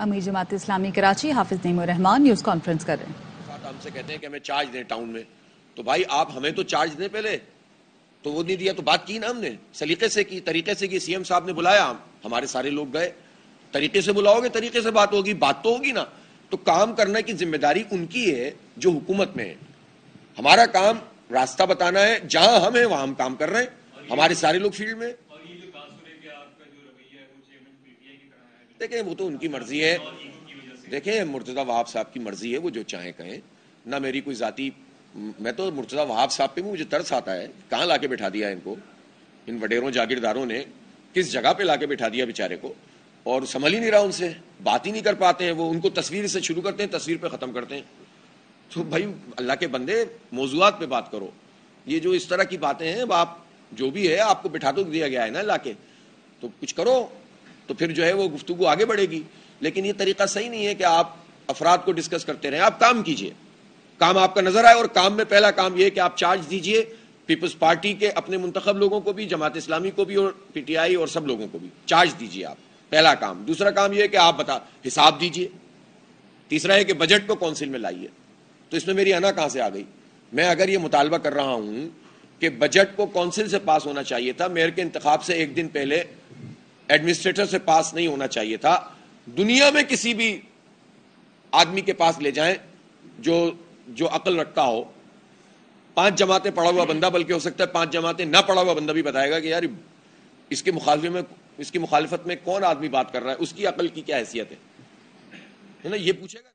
अमीर Jamaat Islami Karachi Hafiz Naeem ur Rehman news conference कर रहे हैं। हमसे कहते हैं कि हमें चार्ज दें टाउन में, तो भाई आप हमें तो चार्ज दें पहले, तो वो नहीं दिया तो बात की ना, हमने सलीके से की, तरीके से की। सीएम साहब ने बुलाया, हमारे सारे लोग गए। तरीके से बुलाओगे तरीके से बात होगी, बात तो होगी ना। तो काम करने की जिम्मेदारी उनकी है जो हुकूमत में है। हमारा काम रास्ता बताना है, जहां हम हैं वहां हम काम कर रहे हैं, हमारे सारे लोग फील्ड में। देखें वो तो उनकी मर्जी है, देखें मुर्तजा वहाब साहब की मर्जी है, वो जो चाहे कहें ना, मेरी कोई जाती। मैं तो मुर्तजा वहाब साहब पे भी मुझे तरस आता है, कहाँ लाके बैठा दिया इनको, इन वडेरों जागीरदारों ने किस जगह पे लाके बैठा दिया बेचारे को, और संभल ही नहीं रहा, उनसे बात ही नहीं कर पाते हैं वो। उनको तस्वीर से शुरू करते हैं, तस्वीर पे ख़त्म करते हैं। तो भाई अल्लाह के बंदे, मौजूआत पे बात करो। ये जो इस तरह की बातें हैं, आप जो भी है आपको बिठा तो दिया गया है ना लाके, तो कुछ करो तो फिर जो है वो गुफ्तगू आगे बढ़ेगी। लेकिन ये तरीका सही नहीं है कि आप अफराद को डिस्कस करते रहें। आप काम कीजिए, काम आपका नजर आए, और काम में पहला काम यह है कि आप चार्ज दीजिए पीपल्स पार्टी के अपने मुंतखब लोगों को भी, जमात इस्लामी को भी, और पीटीआई और सब लोगों को भी चार्ज दीजिए आप, पहला काम। दूसरा काम यह है कि आप हिसाब दीजिए। तीसरा है कि बजट को काउंसिल में लाइए। तो इसमें मेरी आना कहां से आ गई? मैं अगर ये मुतालबा कर रहा हूं कि बजट को काउंसिल से पास होना चाहिए था, मेयर के इंतखाब से एक दिन पहले एडमिनिस्ट्रेटर से पास नहीं होना चाहिए था। दुनिया में किसी भी आदमी के पास ले जाएं जो अकल रखता हो, 5 जमातें पढ़ा हुआ बंदा, बल्कि हो सकता है 5 जमातें ना पढ़ा हुआ बंदा भी बताएगा कि यार इसकी मुखालिफत में कौन आदमी बात कर रहा है, उसकी अकल की क्या हैसियत है ना, ये पूछेगा।